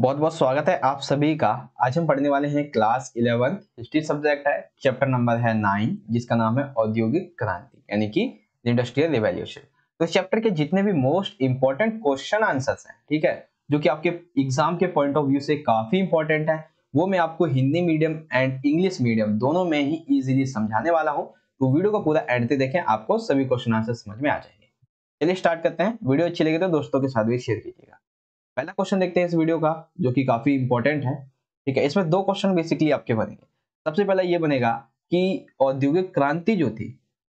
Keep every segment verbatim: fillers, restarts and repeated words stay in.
बहुत बहुत स्वागत है आप सभी का। आज हम पढ़ने वाले हैं क्लास इलेवन हिस्ट्री सब्जेक्ट है, चैप्टर नंबर है नाइन, जिसका नाम है औद्योगिक क्रांति यानी कि इंडस्ट्रियल रिवॉल्यूशन। तो इस चैप्टर के जितने भी मोस्ट इंपॉर्टेंट क्वेश्चन आंसर्स हैं, ठीक है, जो कि आपके एग्जाम के पॉइंट ऑफ व्यू से काफी इंपॉर्टेंट है, वो मैं आपको Hindi medium and English medium दोनों में ही इजीली समझाने वाला हूँ। तो वीडियो को पूरा एंड तक देखें, आपको सभी क्वेश्चन आंसर समझ में आ जाएंगे। चलिए स्टार्ट करते हैं। वीडियो अच्छी लगे तो दोस्तों के साथ भी शेयर कीजिएगा। पहला क्वेश्चन देखते हैं इस वीडियो का, जो कि काफी इंपॉर्टेंट है, ठीक है। इसमें दो क्वेश्चन बेसिकली आपके बनेंगे। सबसे पहला ये बनेगा कि औद्योगिक क्रांति जो थी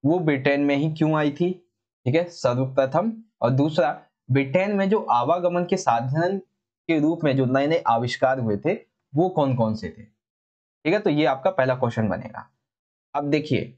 वो ब्रिटेन में ही क्यों आई थी, ठीक है, सर्वप्रथम। और दूसरा, ब्रिटेन में जो आवागमन के साधन के रूप में जो नए नए आविष्कार हुए थे वो कौन कौन से थे, ठीक है। तो ये आपका पहला क्वेश्चन बनेगा। अब देखिए,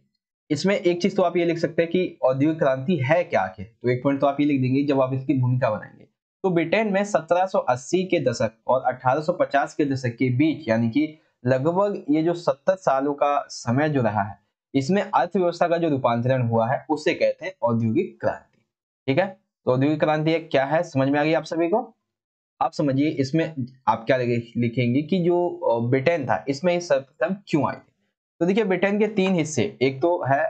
इसमें एक चीज तो आप ये लिख सकते हैं कि औद्योगिक क्रांति है क्या आखिर, तो एक पॉइंट तो आप ये लिख देंगे जब आप इसकी भूमिका बनाएंगे। तो ब्रिटेन में सत्रह सौ अस्सी के दशक और अठारह सौ पचास के दशक के बीच, यानी कि लगभग ये जो सत्तर सालों का समय जो रहा है, इसमें अर्थव्यवस्था का जो रूपांतरण हुआ है उसे कहते हैं औद्योगिक क्रांति, ठीक है। तो औद्योगिक क्रांति क्या है समझ में आ गई आप सभी को। आप समझिए इसमें आप क्या लिखेंगे कि जो ब्रिटेन था इसमें सर्वप्रथम क्यों आई थी। तो देखिए, ब्रिटेन के तीन हिस्से, एक तो है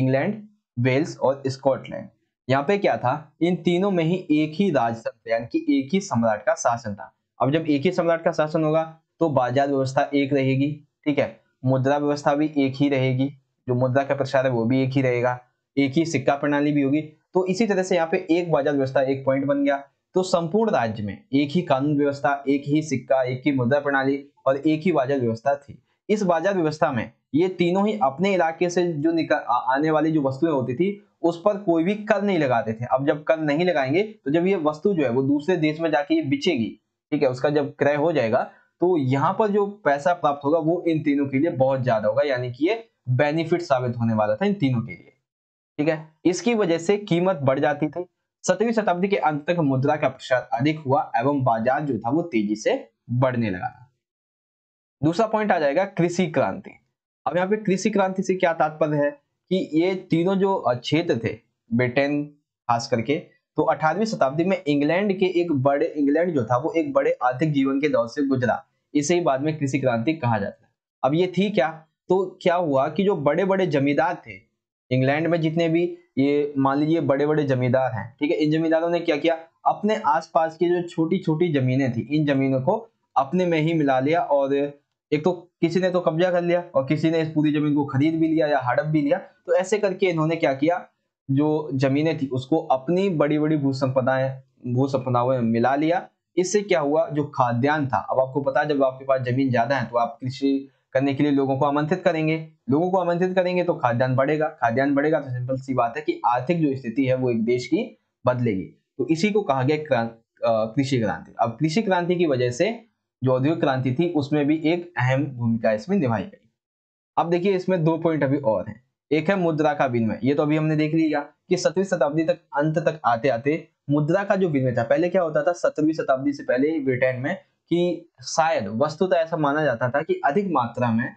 इंग्लैंड, वेल्स और स्कॉटलैंड। यहाँ पे क्या था, इन तीनों में ही एक ही राजतंत्र यानी कि एक ही सम्राट का शासन था। अब जब एक ही सम्राट का शासन होगा तो बाजार व्यवस्था एक रहेगी, ठीक है, मुद्रा व्यवस्था भी एक ही रहेगी, जो मुद्रा का प्रसार है वो भी एक ही रहेगा, एक ही सिक्का प्रणाली भी होगी। तो इसी तरह से यहाँ पे एक बाजार व्यवस्था एक पॉइंट बन गया। तो संपूर्ण राज्य में एक ही कानून व्यवस्था, एक ही सिक्का, एक ही मुद्रा प्रणाली और एक ही बाजार व्यवस्था थी। इस बाजार व्यवस्था में ये तीनों ही अपने इलाके से जो निकल आने वाली जो वस्तुएं होती थी उस पर कोई भी कर नहीं लगाते थे। अब जब कर नहीं लगाएंगे तो जब ये वस्तु जो है वो दूसरे देश में जाके ये बिकेगी, ठीक है, उसका जब क्रय हो जाएगा तो यहाँ पर जो पैसा प्राप्त होगा वो इन तीनों के लिए बहुत ज्यादा होगा, यानी कि ये बेनिफिट साबित होने वाला था इन तीनों के लिए, ठीक है। इसकी वजह से कीमत बढ़ जाती थी। सत्रहवीं शताब्दी के अंत तक मुद्रा का प्रसार अधिक हुआ एवं बाजार जो था वो तेजी से बढ़ने लगा था। दूसरा पॉइंट आ जाएगा कृषि क्रांति। अब यहाँ पे कृषि क्रांति से क्या तात्पर्य है कि ये तीनों जो क्षेत्र थे ब्रिटेन खास करके, तो अठारहवीं शताब्दी में इंग्लैंड के एक बड़े इंग्लैंड जो था वो एक बड़े आर्थिक जीवन के दौर से गुजरा, इसे ही बाद में कृषि क्रांति कहा जाता है। अब ये थी क्या, तो क्या हुआ कि जो बड़े बड़े जमींदार थे इंग्लैंड में, जितने भी ये मान लीजिए बड़े बड़े जमींदार हैं, ठीक है, इन जमींदारों ने क्या किया, अपने आसपास की जो छोटी छोटी जमीनें थी इन जमीनों को अपने में ही मिला लिया। और एक तो किसी ने तो कब्जा कर लिया और किसी ने इस पूरी जमीन को खरीद भी लिया या हड़प भी लिया। तो ऐसे करके इन्होंने क्या किया, जो जमीनें थी उसको अपनी बड़ी बड़ी भू संपदाएं भू संपदाओं में मिला लिया। इससे क्या हुआ, जो खाद्यान्न था, अब आपको पता है जब आपके पास जमीन ज्यादा है तो आप कृषि करने के लिए लोगों को आमंत्रित करेंगे, लोगों को आमंत्रित करेंगे तो खाद्यान्न बढ़ेगा, खाद्यान्न बढ़ेगा तो सिंपल सी बात है कि आर्थिक जो स्थिति है वो एक देश की बदलेगी। तो इसी को कहा गया कृषि क्रांति। अब कृषि क्रांति की वजह से जो औद्योगिक क्रांति थी उसमें भी एक अहम भूमिका इसमें निभाई गई। अब देखिए, इसमें दो पॉइंट अभी और हैं। एक है मुद्रा का विनिमय, ये तो अभी हमने देख लिया कि सत्रहवीं शताब्दी तक अंत तक आते आते मुद्रा का जो विनिमय था, पहले क्या होता था सत्रहवीं शताब्दी से पहले ब्रिटेन में, कि शायद वस्तुतः ऐसा माना जाता था कि अधिक मात्रा में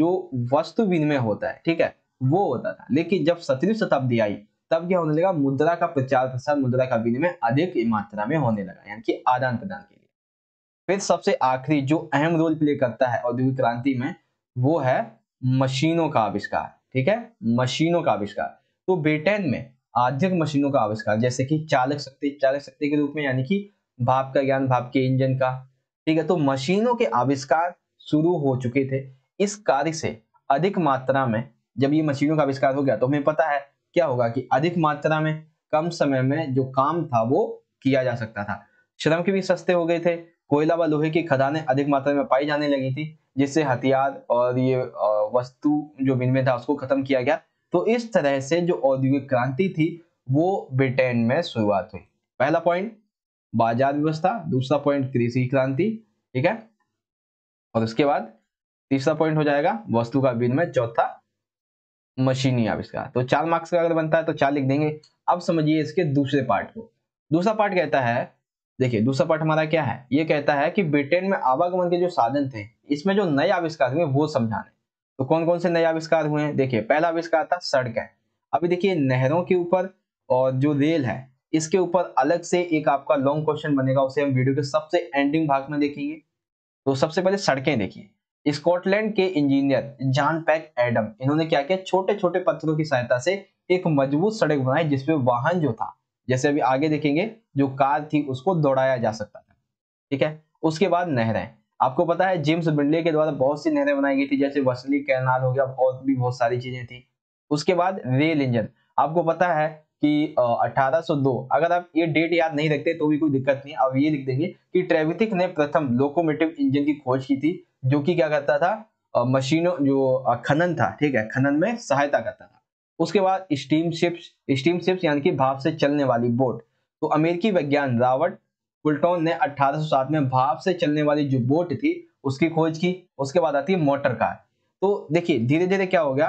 जो वस्तु विनिमय होता है, ठीक है, वो होता था। लेकिन जब सत्रहवीं शताब्दी आई तब क्या होने लगा, मुद्रा का प्रचार प्रसार, मुद्रा का विनिमय अधिक मात्रा में होने लगा, यानी कि आदान प्रदान के लिए। फिर सबसे आखिरी जो अहम रोल प्ले करता है औद्योगिक क्रांति में वो है मशीनों का आविष्कार, ठीक है, मशीनों का आविष्कार। तो ब्रिटेन में आधुनिक मशीनों का आविष्कार, जैसे कि चालक शक्ति, चालक शक्ति के रूप में, यानी कि भाप का ज्ञान, भाप के इंजन का, ठीक है। तो मशीनों के आविष्कार शुरू हो चुके थे। इस कार्य से अधिक मात्रा में, जब ये मशीनों का आविष्कार हो गया तो हमें पता है क्या होगा कि अधिक मात्रा में कम समय में जो काम था वो किया जा सकता था। श्रम के भी सस्ते हो गए थे, कोयला व लोहे की खदानें अधिक मात्रा में पाई जाने लगी थी, जिससे हथियार और ये वस्तु जो विनिमय था उसको खत्म किया गया। तो इस तरह से जो औद्योगिक क्रांति थी वो ब्रिटेन में शुरुआत हुई। पहला पॉइंट बाजार व्यवस्था, दूसरा पॉइंट कृषि क्रांति, ठीक है, और उसके बाद तीसरा पॉइंट हो जाएगा वस्तु का विनिमय, चौथा मशीनी आविष्कार। तो चार मार्क्स का अगर बनता है तो चार लिख देंगे। अब समझिए इसके दूसरे पार्ट को। दूसरा पार्ट कहता है, देखिए दूसरा पार्ट हमारा क्या है, ये कहता है कि ब्रिटेन में आवागमन के जो साधन थे इसमें जो नए आविष्कार हुए वो समझाने। तो कौन कौन से नए आविष्कार हुए हैं, देखिए पहला आविष्कार था सड़कें। अभी देखिए, नहरों के ऊपर और जो रेल है इसके ऊपर अलग से एक आपका लॉन्ग क्वेश्चन बनेगा, उसे हम वीडियो के सबसे एंडिंग भाग में देखेंगे। तो सबसे पहले सड़कें देखिए। स्कॉटलैंड के इंजीनियर जॉन पैक एडम, इन्होंने क्या किया, छोटे छोटे पत्थरों की सहायता से एक मजबूत सड़क बनाई जिसपे वाहन जो था, जैसे अभी आगे देखेंगे, जो कार थी उसको दौड़ाया जा सकता था। ठीक है, उसके बाद नहरें, आपको पता है जेम्स बिडले के द्वारा बहुत सी नहरें बनाई गई थी, जैसे वसली कैनाल हो गया और भी बहुत सारी चीजें थी। उसके बाद रेल इंजन, आपको पता है कि अठारह सौ दो, अगर आप ये डेट याद नहीं रखते तो भी कोई दिक्कत नहीं, अब ये लिख देंगे कि ट्रेविथिक ने प्रथम लोकोमोटिव इंजन की खोज की थी, जो कि क्या करता था, मशीनों जो खनन था, ठीक है, खनन में सहायता करता था। उसके बाद स्टीमशिप्स, स्टीमशिप्स यानी कि भाप से चलने वाली बोट। तो अमेरिकी वैज्ञानिक रॉबर्ट फुलटॉन ने अठारह सौ सात में भाप से चलने वाली जो बोट थी उसकी खोज की। उसके बाद आती है मोटर कार। तो देखिए धीरे धीरे क्या हो गया,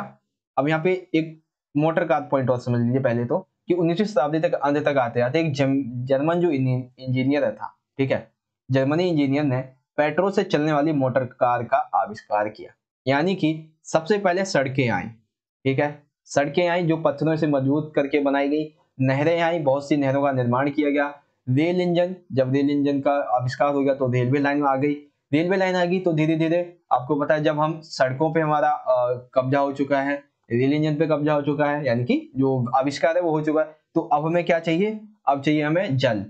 अब यहाँ पे एक मोटर कार पॉइंट और समझ लीजिए पहले तो, कि उन्नीसवीं शताब्दी तक अंत तक आते आते एक जर्मन जो इंजीनियर था, ठीक है, जर्मनी इंजीनियर ने पेट्रोल से चलने वाली मोटर कार का आविष्कार किया। यानी कि सबसे पहले सड़कें आई, ठीक है, सड़कें आई जो पत्थरों से मजबूत करके बनाई गई, नहरें आई, बहुत सी नहरों का निर्माण किया गया, रेल इंजन, जब रेल इंजन का आविष्कार हो गया तो रेलवे लाइन आ गई, रेलवे लाइन आ गई तो धीरे धीरे आपको पता है, जब हम सड़कों पे हमारा कब्जा हो चुका है, रेल इंजन पे कब्जा हो चुका है, यानी कि जो आविष्कार है वो हो चुका है, तो अब हमें क्या चाहिए, अब चाहिए हमें जल।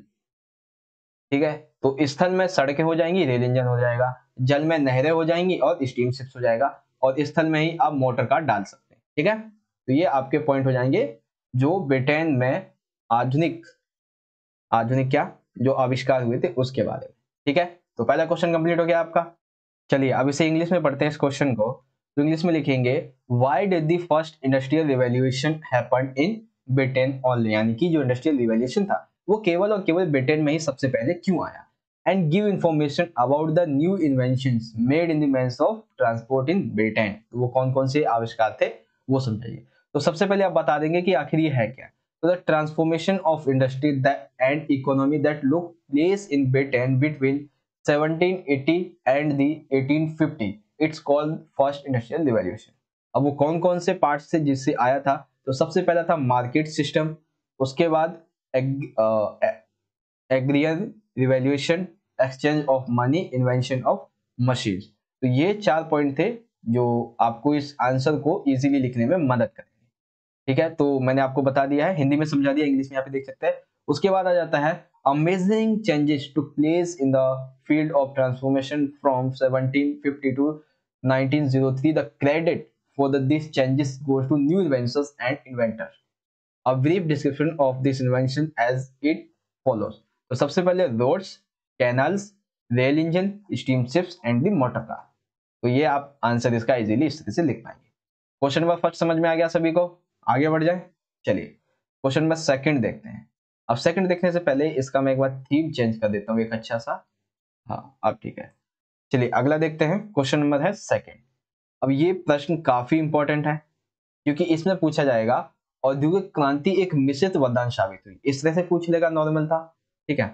ठीक है, तो स्थल में सड़कें हो जाएंगी, रेल इंजन हो जाएगा, जल में नहरें हो जाएंगी और स्टीमशिप्स हो जाएगा, और स्थल में ही आप मोटर कार डाल सकते हैं। ठीक है, तो ये आपके पॉइंट हो जाएंगे जो ब्रिटेन में आधुनिक आधुनिक क्या जो आविष्कार हुए थे उसके बारे में। ठीक है, तो पहला क्वेश्चन कंप्लीट हो गया आपका। चलिए अब इसे इंग्लिश में पढ़ते हैं इस क्वेश्चन को। तो इंग्लिश में लिखेंगे why did the first industrial revolution happened in Britain only, यानी कि जो इंडस्ट्रियल रिवॉल्यूशन था वो केवल और केवल ब्रिटेन में ही सबसे पहले क्यों आया। And give information about the new inventions made in the means of transport in Britain, वो कौन कौन से आविष्कार थे वो समझाइए। तो सबसे पहले आप बता देंगे कि आखिर ये है क्या। The transformation of industry that and economy that took place in Britain between seventeen eighty and the eighteen fifty, it's called first industrial revolution. अब वो कौन कौन से पार्ट से जिससे आया था, तो सबसे पहला था मार्केट सिस्टम, उसके बाद agrarian revolution, exchange of money, invention of machine. तो ये चार पॉइंट थे जो आपको इस आंसर को इजीली लिखने में मदद करें। ठीक है, तो मैंने आपको बता दिया है, हिंदी में समझा दिया, इंग्लिश में यहाँ पे देख सकते हैं। उसके बाद आ जाता है amazing changes to place in the field of transformation from seventeen fifty to nineteen o three, the credit for this changes goes to new inventions and inventor. A brief description of this invention as it follows. तो सबसे पहले roads, canals, rail engine, steamships and the motor car. तो ये आप answer इसका easily इस तरह से लिख पाएंगे। क्वेश्चन नंबर फर्स्ट समझ में आ गया सभी को, आगे बढ़ जाए। चलिए क्वेश्चन नंबर सेकंड देखते हैं। अब सेकंड देखने से पहले इसका मैं एक बार थीम चेंज कर देता हूँ, एक अच्छा सा, हाँ अब ठीक है। चलिए अगला देखते हैं, क्वेश्चन नंबर है सेकंड। अब ये प्रश्न काफी इंपॉर्टेंट है क्योंकि इसमें पूछा जाएगा औद्योगिक क्रांति एक मिश्रित वरदान साबित हुई। इस तरह से पूछ लेगा, नॉर्मल था, ठीक है,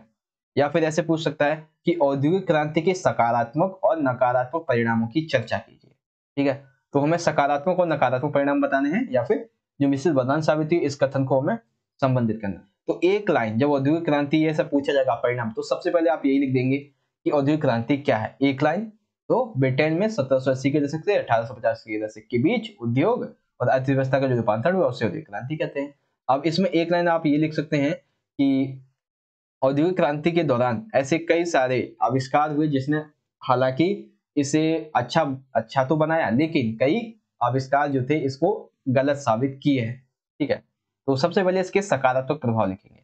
या फिर ऐसे पूछ सकता है कि औद्योगिक क्रांति के सकारात्मक और नकारात्मक परिणामों की चर्चा कीजिए। ठीक है, तो हमें सकारात्मक और नकारात्मक परिणाम बताने हैं, या फिर जो मिश्रित वरदान साबित हुई, इस कथन को हमें संबंधित करना। तो एक लाइन, जब औद्योगिक क्रांति ऐसा पूछा जाएगा परिणाम, तो सबसे पहले आप यही लिख देंगे कि औद्योगिक क्रांति क्या है, एक लाइन। तो ब्रिटेन में सत्रह सौ अस्सी के दशक से अठारह सौ पचास के दशक के बीच उद्योग और अर्थव्यवस्था का जो रूपांतरण हुआ उसे औद्योगिक क्रांति कहते हैं। अब इसमें एक लाइन आप ये लिख सकते हैं कि औद्योगिक क्रांति के दौरान ऐसे कई सारे आविष्कार हुए जिसने हालांकि इसे अच्छा अच्छा तो बनाया, लेकिन कई आविष्कार जो थे इसको गलत साबित किए हैं। ठीक है, तो सबसे पहले इसके सकारात्मक प्रभाव लिखेंगे।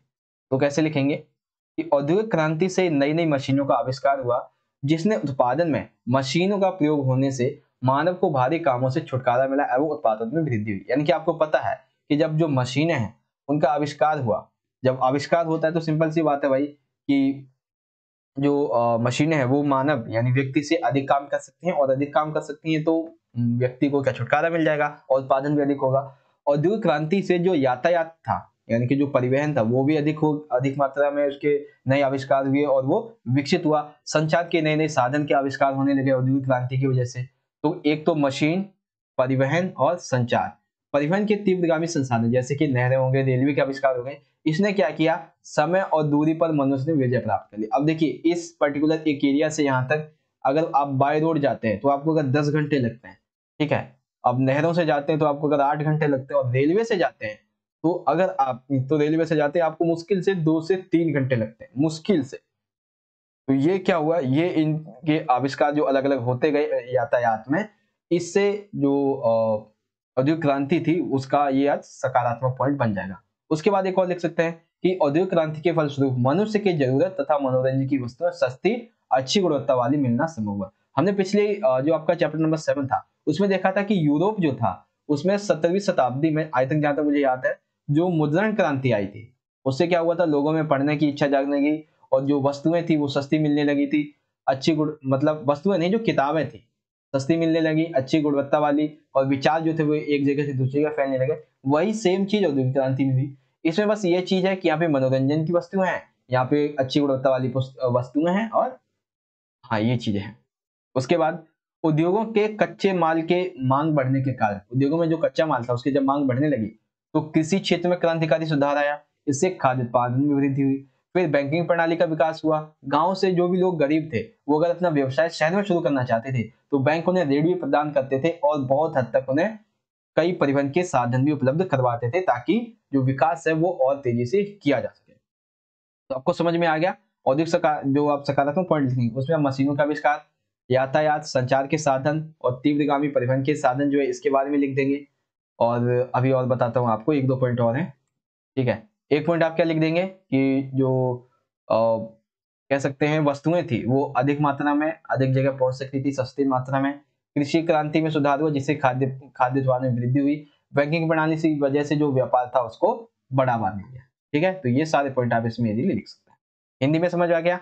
तो कैसे लिखेंगे कि औद्योगिक क्रांति से नई नई मशीनों का आविष्कार हुआ जिसने उत्पादन में मशीनों का प्रयोग होने से मानव को भारी कामों से छुटकारा मिला एवं उत्पादन में वृद्धि हुई। यानी कि आपको पता है कि जब जो मशीनें हैं उनका आविष्कार हुआ, जब आविष्कार होता है तो सिंपल सी बात है भाई कि जो मशीनें हैं वो मानव यानी व्यक्ति से अधिक काम कर सकती हैं, और अधिक काम कर सकती हैं तो व्यक्ति को क्या छुटकारा मिल जाएगा और उत्पादन भी अधिक होगा। औद्योगिक क्रांति से जो यातायात था यानी कि जो परिवहन था वो भी अधिक हो अधिक मात्रा में उसके नए आविष्कार हुए और वो विकसित हुआ। संचार के नए नए साधन के आविष्कार होने लगे औद्योगिक क्रांति की वजह से। तो एक तो मशीन, परिवहन और संचार, परिवहन के तीव्रगामी संसाधन जैसे कि नहरें होंगे, रेलवे के आविष्कार हो गए, इसने क्या किया, समय और दूरी पर मनुष्य ने विजय प्राप्त कर ली। अब देखिए इस पर्टिकुलर एक एरिया से यहाँ तक अगर आप बाय रोड जाते हैं तो आपको अगर दस घंटे लगते हैं, ठीक है। अब नहरों से जाते हैं तो आपको अगर आठ घंटे लगते हैं, और रेलवे से जाते हैं तो अगर आप तो रेलवे से जाते हैं आपको मुश्किल से दो से तीन घंटे लगते हैं, मुश्किल से। तो ये क्या हुआ, ये इनके आविष्कार जो अलग अलग होते गए यातायात में, इससे जो औद्योगिक क्रांति थी उसका ये आज सकारात्मक पॉइंट बन जाएगा। उसके बाद एक और लिख सकते हैं कि औद्योगिक क्रांति के फलस्वरूप मनुष्य की जरूरत तथा मनोरंजन की वस्तुएं सस्ती अच्छी गुणवत्ता वाली मिलना संभव हुआ। हमने पिछले जो आपका चैप्टर नंबर सेवन था उसमें देखा था कि यूरोप जो था उसमें सत्रहवीं शताब्दी में आई थिंक जहाँ तक मुझे याद है जो मुद्रण क्रांति आई थी उससे क्या हुआ था, लोगों में पढ़ने की इच्छा जागने की और जो वस्तुएं थी वो सस्ती मिलने लगी थी, अच्छी गुण मतलब वस्तुएं नहीं जो किताबें थी सस्ती मिलने लगी, अच्छी गुणवत्ता वाली, और विचार जो थे वो एक जगह से दूसरी जगह फैलने लगे। वही सेम चीज औद्योगिक क्रांति में भी। इसमें बस ये चीज है कि यहाँ पे मनोरंजन की वस्तुएं हैं, यहाँ पे अच्छी गुणवत्ता वाली वस्तुएं हैं, और हाँ ये चीजें हैं। उसके बाद उद्योगों के कच्चे माल के मांग बढ़ने के कारण, उद्योगों में जो कच्चा माल था उसकी जब मांग बढ़ने लगी तो कृषि क्षेत्र में क्रांतिकारी सुधार आया, इससे खाद्य उत्पादन में वृद्धि हुई। फिर बैंकिंग प्रणाली का विकास हुआ, गांव से जो भी लोग गरीब थे वो अगर अपना व्यवसाय शहर में शुरू करना चाहते थे तो बैंक उन्हें ऋण भी प्रदान करते थे और बहुत हद तक उन्हें कई परिवहन के साधन भी उपलब्ध करवाते थे ताकि जो विकास है वो और तेजी से किया जा सके। तो आपको समझ में आ गया औद्योगिक जो आप सकारात्मक पॉइंट लिखेंगे उसमें मशीनों का आविष्कार, यातायात, संचार के साधन और तीव्रगामी परिवहन के साधन जो है इसके बारे में लिख देंगे। और अभी और बताता हूँ आपको, एक दो पॉइंट और हैं, ठीक है। एक पॉइंट आप क्या लिख देंगे कि जो आ, कह सकते हैं वस्तुएं थी वो अधिक मात्रा में अधिक जगह पहुंच सकती थी सस्ती मात्रा में। कृषि क्रांति में सुधार हुआ जिससे खाद्य खाद्य उत्पादन में वृद्धि हुई। बैंकिंग प्रणाली की वजह से जो व्यापार था उसको बढ़ावा मिल गया, ठीक है। तो ये सारे पॉइंट आप इसमें इजीली लिख सकते हैं। हिंदी में समझ आ गया।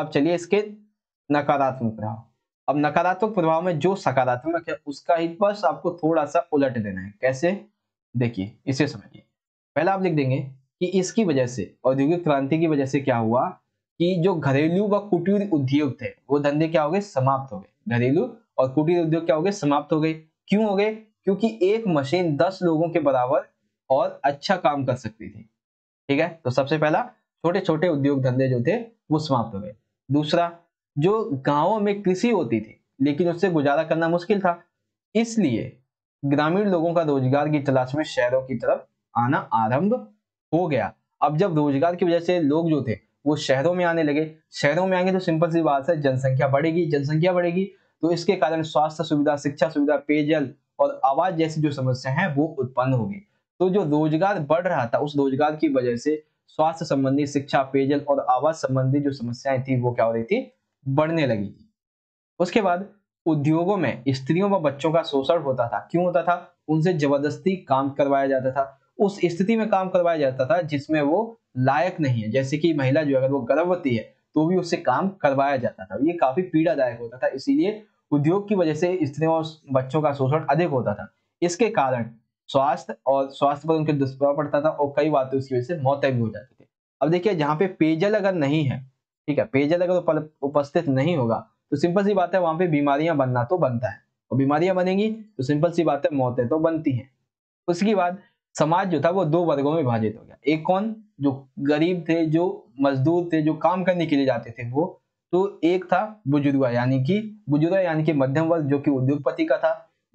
अब चलिए इसके नकारात्मक प्रभाव। अब नकारात्मक प्रभाव में जो सकारात्मक है उसका ही बस आपको थोड़ा सा उलट देना है। कैसे, देखिए इसे समझिए। पहला आप लिख देंगे कि इसकी वजह से, औद्योगिक क्रांति की वजह से क्या हुआ कि जो घरेलू व कुटीर उद्योग थे वो धंधे क्या हो गए, समाप्त हो गए। घरेलू और कुटीर उद्योग क्या हो गए, समाप्त हो गए। क्यों हो गए, क्योंकि एक मशीन दस लोगों के बराबर और अच्छा काम कर सकती थी, ठीक है। तो सबसे पहला छोटे छोटे उद्योग धंधे जो थे वो समाप्त हो गए। दूसरा, जो गांवों में कृषि होती थी लेकिन उससे गुजारा करना मुश्किल था, इसलिए ग्रामीण लोगों का रोजगार की तलाश में शहरों की तरफ आना आरंभ हो गया। अब जब रोजगार की वजह से लोग जो थे वो शहरों में आने लगे, शहरों में आएंगे तो सिंपल सी बात है जनसंख्या बढ़ेगी, जनसंख्या बढ़ेगी तो इसके कारण स्वास्थ्य सुविधा, शिक्षा सुविधा, पेयजल और आवाज जैसी जो समस्या है वो उत्पन्न होगी। तो जो रोजगार बढ़ रहा था उस रोजगार की वजह से स्वास्थ्य संबंधी, शिक्षा, पेयजल और आवाज संबंधी जो समस्याएं थी वो क्या हो रही थी, बढ़ने लगी थी। उसके बाद उद्योगों में स्त्रियों व बच्चों का शोषण होता था। क्यों होता था, उनसे जबरदस्ती काम करवाया जाता था, उस स्थिति में काम करवाया जाता था जिसमें वो लायक नहीं है। जैसे कि महिला जो अगर वो गर्भवती है तो भी उससे काम करवाया जाता था, ये काफी पीड़ादायक होता था, इसीलिए उद्योग की वजह से स्त्रियों और बच्चों का शोषण अधिक होता था। इसके कारण स्वास्थ्य और स्वास्थ्य पर उनके दुष्प्रभाव पड़ता था और कई बार तो इसकी वजह से मौतें भी हो जाती थी। अब देखिए जहाँ पे पेयजल अगर नहीं है, ठीक है, पेयजल अगर उपस्थित नहीं होगा तो सिंपल सी बात है वहां पे बीमारियां बनना तो बनता है, और बीमारियां बनेंगी तो सिंपल सी बात है मौतें तो बनती हैं। उसके बाद समाज जो था वो दो वर्गों में विभाजित हो गया। एक कौन, जो गरीब थे, जो मजदूर थे, जो काम करने के लिए जाते थे वो, तो एक था बुजुर्गा यानी कि बुजुर्गा यानी कि मध्यम वर्ग जो कि उद्योगपति का था।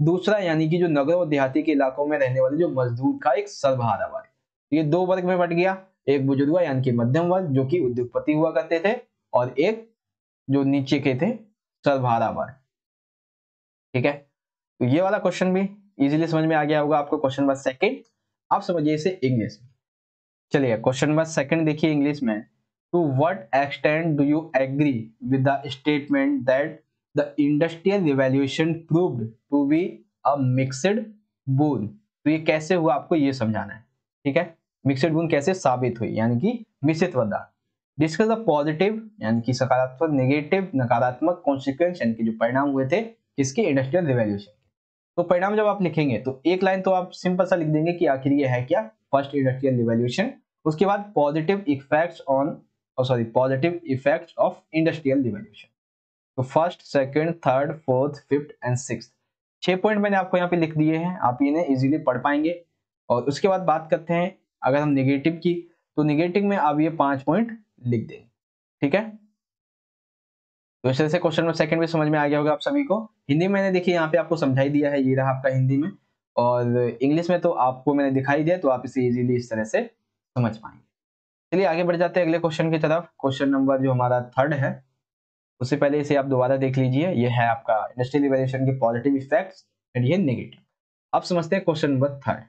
दूसरा यानी कि जो नगरों और देहाती के इलाकों में रहने वाले जो मजदूर का एक सर्वहारा वर्ग, ये दो वर्ग में बट गया। एक बुजुर्ग यानी कि मध्यम वर्ग जो कि उद्योगपति हुआ करते थे और एक जो नीचे के थे सर्वहारा वर्ग, ठीक है। तो ये वाला क्वेश्चन भी इजीली समझ में आ गया होगा आपको। क्वेश्चन नंबर सेकंड आप समझिए इसे इंग्लिश में। चलिए क्वेश्चन नंबर सेकंड देखिए इंग्लिश में। To what extent do you agree with the statement that the industrial revolution proved to be a mixed boon. तो ये कैसे हुआ आपको ये समझाना है, ठीक है। मिक्सड बून कैसे साबित हुई यानी कि मिश्रित पदार्थ। डिस्कस द पॉजिटिव यानी कि सकारात्मक, नेगेटिव, नकारात्मक कॉन्सिक्वेंस यानी कि जो परिणाम हुए थे इसके इंडस्ट्रियल रिवॉल्यूशन। तो परिणाम जब आप लिखेंगे तो एक लाइन तो आप सिंपल सा लिख देंगे कि आखिर ये है क्या, फर्स्ट इंडस्ट्रियल रिवॉल्यूशन। उसके बाद positive effects on sorry positive effects of industrial revolution. तो first, second, third, fourth, fifth and sixth, छह पॉइंट मैंने आपको यहाँ पे लिख दिए हैं, आप इन्हें इजीली पढ़ पाएंगे। और उसके बाद बात करते हैं अगर हम नेगेटिव की, तो निगेटिव में आप ये पांच पॉइंट लिख देंगे। ठीक है, तो इस तरह से क्वेश्चन नंबर सेकंड भी समझ में आ गया होगा आप सभी को। हिंदी मैंने देखिए यहाँ पे आपको समझाई दिया है, ये रहा आपका हिंदी में, और इंग्लिश में तो आपको मैंने दिखाई दिया, तो आप इसे इजीली इस तरह से समझ पाएंगे। चलिए आगे बढ़ जाते हैं अगले क्वेश्चन की तरफ। क्वेश्चन नंबर जो हमारा थर्ड है, उससे पहले इसे आप दोबारा देख लीजिए। ये है आपका इंडस्ट्रियल रिवॉल्यूशन के पॉजिटिव इफेक्ट्स एंड ये नेगेटिव। अब समझते हैं question number third.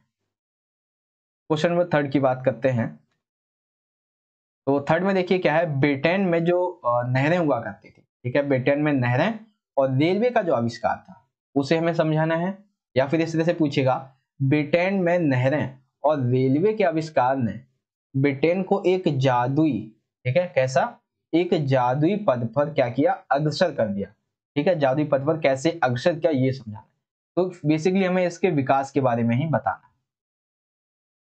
Question number third की बात करते हैं तो थर्ड में देखिए क्या है, ब्रिटेन में जो नहरें हुआ करती थी, ठीक है, ब्रिटेन में नहरें और रेलवे का जो आविष्कार था उसे हमें समझाना है, या फिर इस तरह से पूछेगा ब्रिटेन में नहरें और रेलवे के आविष्कार ने ब्रिटेन को एक जादुई, ठीक है, कैसा, एक जादुई पद पर क्या किया, अग्रसर कर दिया। ठीक है, जादुई पद पर कैसे अग्रसर किया ये समझाना है। तो बेसिकली हमें इसके विकास के बारे में ही बताना है।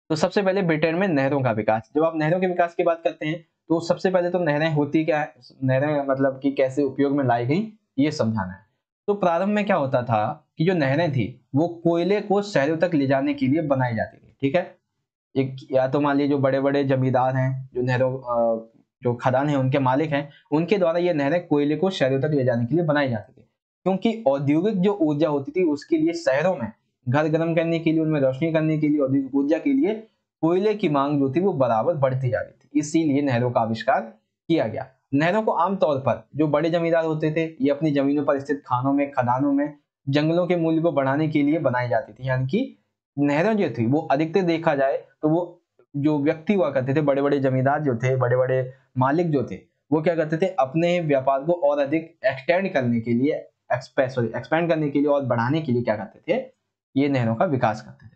तो सबसे पहले ब्रिटेन में नहरों का विकास, जब आप नहरों के विकास की बात करते हैं तो सबसे पहले तो नहरें होती क्या है, नहरें मतलब कि कैसे उपयोग में लाई गई ये समझाना है। तो प्रारंभ में क्या होता था कि जो नहरें थी वो कोयले को शहरों तक ले जाने के लिए बनाई जाती थी। ठीक है, एक या तो मान लीजिए जो बड़े बड़े जमींदार हैं, जो नहरों जो खदान है उनके मालिक हैं, उनके द्वारा ये नहरें कोयले को शहरों तक ले जाने के लिए बनाई जाती थी, क्योंकि औद्योगिक जो ऊर्जा होती थी उसके लिए शहरों में घर गर्म करने के लिए, उनमें रोशनी करने के लिए, औद्योगिक ऊर्जा के लिए कोयले की मांग जो थी वो बराबर बढ़ती जा रही थी, इसीलिए नहरों का आविष्कार किया गया। नहरों को आमतौर पर जो बड़े जमींदार होते थे ये अपनी जमीनों पर स्थित खानों में, खदानों में, जंगलों के मूल्य को बढ़ाने के लिए बनाई जाती थी। यानी कि नहरों जो थी वो अधिकतर देखा जाए तो वो जो व्यक्ति हुआ करते थे, बड़े बड़े जमींदार जो थे, बड़े बड़े मालिक जो थे, वो क्या करते थे, अपने व्यापार को और अधिक एक्सटेंड करने के लिए, सॉरी एक्सपेंड करने के लिए और बढ़ाने के लिए क्या करते थे, ये नहरों का विकास करते थे।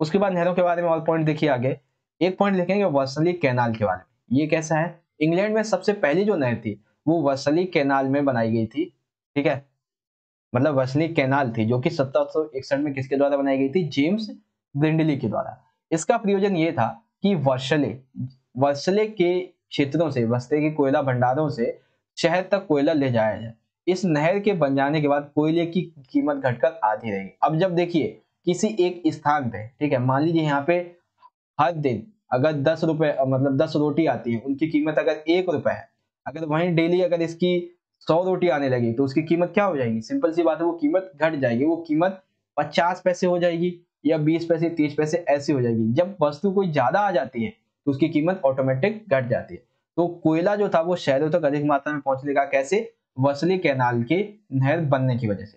उसके बाद नहरों के बारे में और पॉइंट देखिए आगे। एक पॉइंट लिखेंगे वर्सली कैनाल के बारे में। ये कैसा है, इंग्लैंड में सबसे पहली जो नहर थी वो वर्सली कैनाल में बनाई गई थी। ठीक है, मतलब वर्सली कैनाल थी जो कि सत्रह सौ इकसठ में किसके द्वारा बनाई गई थी, जेम्स ब्रिंडली के द्वारा। इसका प्रयोजन ये था कि वर्सले वर्सले के क्षेत्रों से, वर्सले के कोयला भंडारों से शहर तक कोयला ले जाया जाए। इस नहर के बन जाने के बाद कोयले की कीमत घटकर आधी रहेगी। अब जब देखिए किसी एक स्थान पे, ठीक है, मान लीजिए यहाँ पे हर दिन अगर दस रुपए मतलब दस रोटी आती है, उनकी कीमत अगर एक रुपए है, अगर वहीं डेली अगर इसकी सौ रोटी आने लगी तो उसकी कीमत क्या हो जाएगी, सिंपल सी बात है, वो कीमत घट जाएगी, वो कीमत पचास पैसे हो जाएगी या बीस पैसे, तीस पैसे ऐसी हो जाएगी। जब वस्तु कोई ज्यादा आ जाती है तो उसकी कीमत ऑटोमेटिक घट जाती है। तो कोयला जो था वो शहरों तक अधिक मात्रा में पहुंचने का, कैसे, वर्सली कैनाल के नहर बनने की वजह से,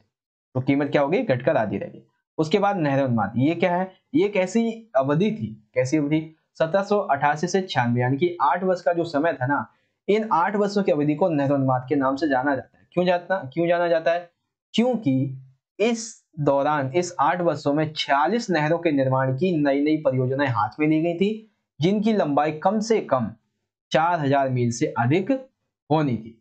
तो कीमत क्या होगी, घटकर आधी रहेगी। उसके बाद नहर उन्माद, ये क्या है, ये कैसी अवधि थी, कैसी अवधि, सत्रह सौ अठासी से छियानवे, यानी कि आठ वर्ष का जो समय था ना, इन आठ वर्षों की अवधि को नहर उन्माद के नाम से जाना जाता है। क्यों जाता क्यों जाना जाता है, क्योंकि इस दौरान इस आठ वर्षों में छियालीस नहरों के निर्माण की नई नई परियोजनाएं हाथ में ली गई थी, जिनकी लंबाई कम से कम चार हजार मील से अधिक होनी थी।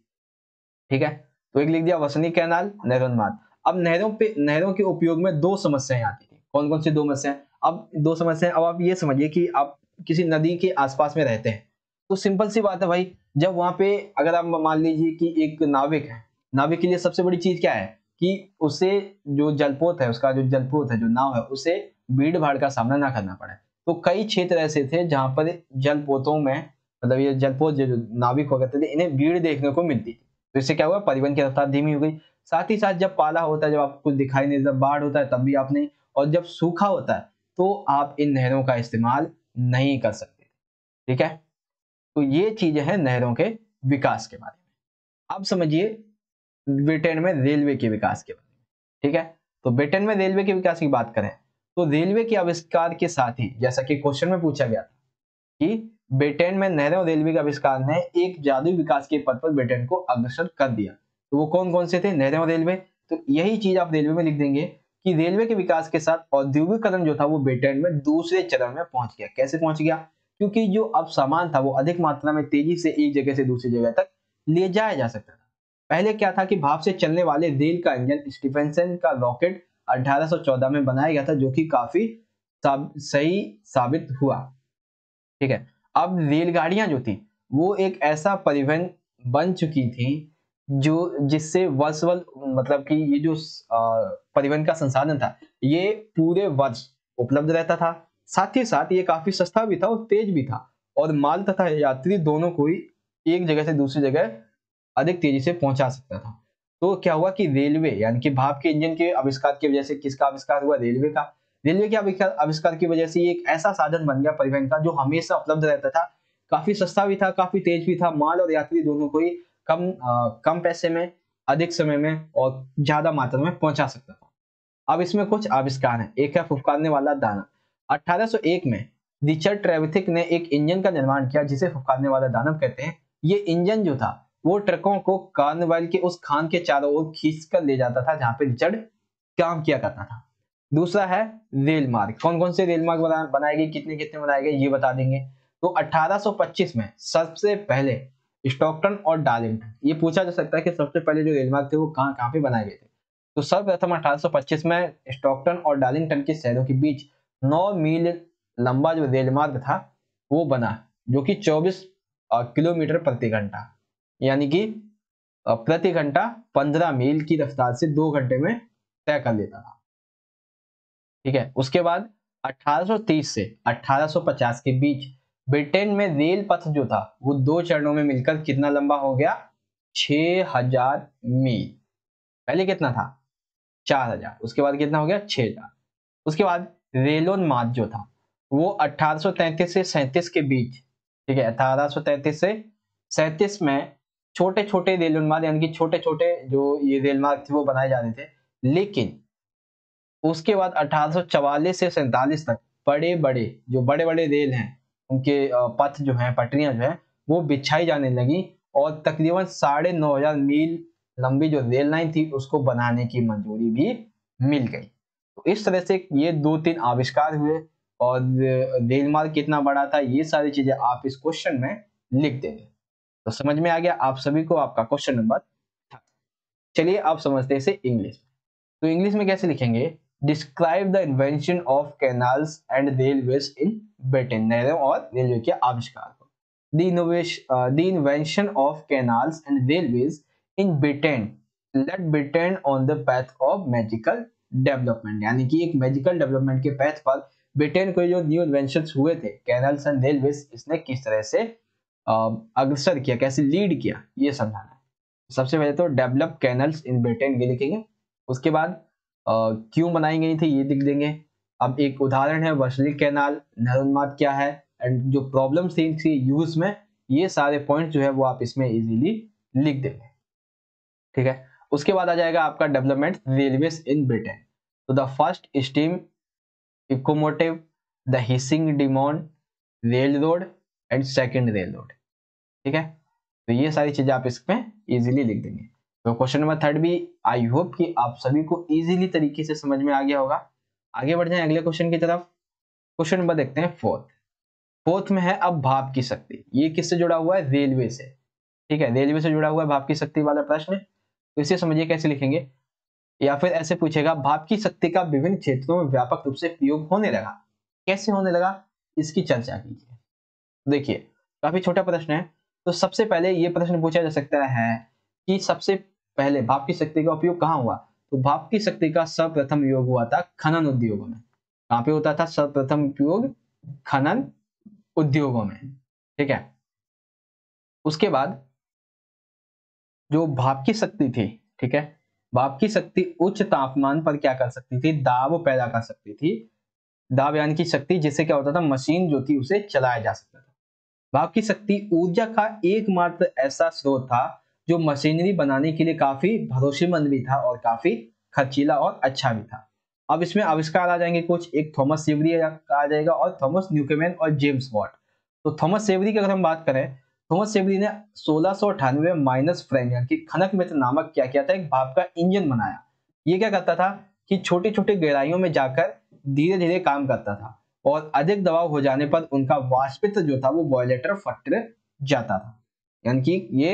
ठीक है, तो एक लिख दिया वर्सली कैनाल, नहर उन्माद। अब नहरों पे नहरों के उपयोग में दो समस्याएं आती थी। कौन कौन सी दो समस्याएं, अब दो समस्याएं अब आप ये समझिए कि आप किसी नदी के आसपास में रहते हैं, तो सिंपल सी बात है भाई, जब वहां पे अगर आप मान लीजिए कि एक नाविक है, नाविक के लिए सबसे बड़ी चीज क्या है कि उसे जो जलपोत है, उसका जो जलपोत है, जो नाव है, उसे भीड़ भाड़ का सामना ना करना पड़े। तो कई क्षेत्र ऐसे थे जहाँ पर जलपोतों में मतलब ये जलपोत जो नाविक हुआ करते थे, इन्हें भीड़ देखने को मिलती थी। तो इससे क्या हुआ, परिवहन की रफ्तार धीमी हो गई। साथ ही साथ जब पाला होता है, जब आपको दिखाई नहीं देता, बाढ़ होता है तब भी आपने, और जब सूखा होता है तो आप इन नहरों का इस्तेमाल नहीं कर सकते। ठीक है, तो ये चीजें हैं नहरों के विकास के बारे में। अब समझिए ब्रिटेन में रेलवे के विकास के बारे में। ठीक है, तो ब्रिटेन में रेलवे के विकास की बात करें तो रेलवे के आविष्कार के साथ ही, जैसा कि क्वेश्चन में पूछा गया था कि ब्रिटेन में नहरों और रेलवे के आविष्कार ने एक जादुई विकास के पद पर ब्रिटेन को अग्रसर कर दिया, तो वो कौन कौन से थे, नहरें और रेलवे। तो यही चीज आप रेलवे में लिख देंगे कि रेलवे के विकास के साथ औद्योगिकरण जो था वो ब्रिटेन में दूसरे चरण में पहुंच गया। कैसे पहुंच गया, क्योंकि जो अब सामान था वो अधिक मात्रा में तेजी से एक जगह से दूसरी जगह तक ले जाया जा सकता था। पहले क्या था कि भाप से चलने वाले रेल का इंजन स्टीफेंसन का रॉकेट अठारह सौ चौदह में बनाया गया था, जो कि काफी सही साबित हुआ। ठीक है, अब रेलगाड़ियां जो थी वो एक ऐसा परिवहन बन चुकी थी जो जिससे वर्षवल मतलब कि ये जो परिवहन का संसाधन था ये पूरे वर्ष उपलब्ध रहता था। साथ ही साथ ये काफी सस्ता भी था और तेज भी था और माल तथा यात्री दोनों को ही एक जगह से दूसरी जगह अधिक तेजी से पहुंचा सकता था। तो क्या हुआ कि रेलवे यानी कि भाप के इंजन के आविष्कार की वजह से किसका आविष्कार हुआ? रेलवे का। रेलवे के आविष्कार की वजह से एक ऐसा साधन बन गया परिवहन का जो हमेशा उपलब्ध रहता था, काफी सस्ता भी था, काफी तेज भी था, माल और यात्री दोनों को ही कम आ, कम पैसे में, अधिक समय में और ज्यादा मात्रा में पहुंचा सकता था। अब इसमें कुछ आविष्कार है। एक है फुफकारने वाला दाना। अठारह सौ एक में रिचर्ड ट्रेविथिक ने एक इंजन का निर्माण किया जिसे फुफकारने वाला दानव कहते हैं। ये इंजन जो था वो ट्रकों को कार्निवाल के उस खान के चारों ओर खींचकर ले जाता था जहां पे रिचर्ड काम किया करता था। दूसरा है रेल मार्ग। कौन कौन से रेल मार्ग बनाए गए, कितने कितने बनाए गए, ये बता देंगे। तो अठारह सौ पच्चीस में सबसे पहले स्टॉकटन और डार्लिंगटन, ये पूछा जा सकता है कि सबसे पहले जो रेल मार्ग थे वो कहाँ कहाँ पे बनाए गए थे। तो सर्वप्रथम अठारह सौ पच्चीस में स्टॉकटन और डार्लिंगटन के शहरों के बीच नौ मील लंबा जो रेल मार्ग था वो बना, जो कि चौबीस किलोमीटर प्रति घंटा यानी कि प्रति घंटा पंद्रह मील की रफ्तार से दो घंटे में तय कर लेता था। ठीक है। उसके बाद अठारह सौ तीस से अठारह सौ पचास के बीच ब्रिटेन में रेल पथ जो था वो दो चरणों में मिलकर कितना लंबा हो गया? छह हज़ार मील। पहले कितना था? चार हज़ार। उसके बाद कितना हो गया? छह हज़ार। उसके बाद रेलोन्माद जो था वो अठारह सौ तैंतीस से सैंतीस के बीच, ठीक है, अठारह सौ तैंतीस से सैंतीस में छोटे छोटे रेलोन्माद यानी कि छोटे छोटे जो ये रेलमार्ग थे वो बनाए जा रहे थे। लेकिन उसके बाद अठारह सौ चवालीस से सैंतालीस तक बड़े बड़े जो बड़े बड़े रेल हैं उनके पथ जो हैं, पटरियां जो हैं वो बिछाई जाने लगी और तकरीबन साढ़े नौ हजार मील लंबी जो रेल लाइन थी उसको बनाने की मंजूरी भी मिल गई। तो इस तरह से ये दो तीन आविष्कार हुए और रेल मार्ग कितना बड़ा था, ये सारी चीजें आप इस क्वेश्चन में लिख देंगे। तो समझ में आ गया आप सभी को आपका क्वेश्चन नंबर था। चलिए आप समझते हैं इसे इंग्लिश। तो इंग्लिश में कैसे लिखेंगे? Describe the invention of canals and railways in Britain. नहरों और रेलवे के आविष्कार को। The innovation the invention of canals and railways in Britain let Britain on the path of magical development, यानी कि एक मैजिकल डेवलपमेंट के पैथ पर ब्रिटेन को जो न्यू इन्वेंशन हुए थे कैनाल्स एंड रेलवेज, इसने किस तरह से अग्रसर किया, कैसे लीड किया, ये समझाना है। सबसे पहले तो डेवलप कैनाल्स इन ब्रिटेन ये लिखेंगे। उसके बाद क्यों बनाई गई थी ये लिख देंगे। अब एक उदाहरण है वर्सली कैनाल, नहरोन्माद क्या है एंड जो प्रॉब्लम थी, थी यूज में, ये सारे पॉइंट जो है वो आप इसमें इजीली लिख देंगे। ठीक है। उसके बाद आ जाएगा आपका डेवलपमेंट रेलवेज इन ब्रिटेन। तो the first steam locomotive, the hissing demon rail road and second rail road. ठीक है। तो ये सारी चीजें आप इसमें इजीली लिख देंगे। तो क्वेश्चन नंबर थर्ड भी आई होप कि आप सभी को इजीली तरीके से समझ में आ गया होगा। आगे बढ़ जाए अगले क्वेश्चन की तरफ। क्वेश्चन नंबर देखते हैं फोर्थ। फोर्थ में है अब भाप की शक्ति। ये किससे जुड़ा हुआ है? रेलवे से। ठीक है, रेलवे से जुड़ा हुआ है भाप की शक्ति वाला प्रश्न। तो इसे समझिए कैसे लिखेंगे, या फिर ऐसे पूछेगा भाप की शक्ति का विभिन्न क्षेत्रों में व्यापक रूप से प्रयोग होने लगा। कैसे होने लगा इसकी चर्चा कीजिए। देखिए काफी छोटा प्रश्न है। तो सबसे पहले ये प्रश्न पूछा जा सकता है कि सबसे पहले भाप की शक्ति का उपयोग कहाँ हुआ। तो भाप की शक्ति का सर्वप्रथम उपयोग हुआ था खनन उद्योगों में। कहाँ पे होता था सर्वप्रथम उपयोग? खनन उद्योगों में। ठीक है। उसके बाद जो भाप की शक्ति थी, ठीक है, भाप की शक्ति उच्च तापमान पर क्या कर सकती थी? दाब पैदा कर सकती थी। दाब यानी की शक्ति जिससे क्या होता था, मशीन जो थी उसे चलाया जा सकता था। भाप की शक्ति ऊर्जा का एकमात्र ऐसा स्रोत था जो मशीनरी बनाने के लिए काफी भरोसेमंद भी था और काफी खर्चीला और अच्छा भी था। अब इसमें आविष्कार आ जाएंगे कुछ। एक थॉमस सेवरी का आ जाएगा और थॉमस न्यूकमैन और जेम्स वॉट। तो थॉमस सेवरी की अगर हम बात करें, थॉमस सेवरी ने सोलह सौ अठानवे माइनस फ्रेम यानी कि खनक मित्र नामक क्या किया था, एक भाप का इंजन बनाया। ये क्या करता था कि छोटे छोटे गहराइयों में जाकर धीरे धीरे काम करता था और अधिक दबाव हो जाने पर उनका वाष्पित जो था वो बॉयलेटर फट जाता था। यानी कि ये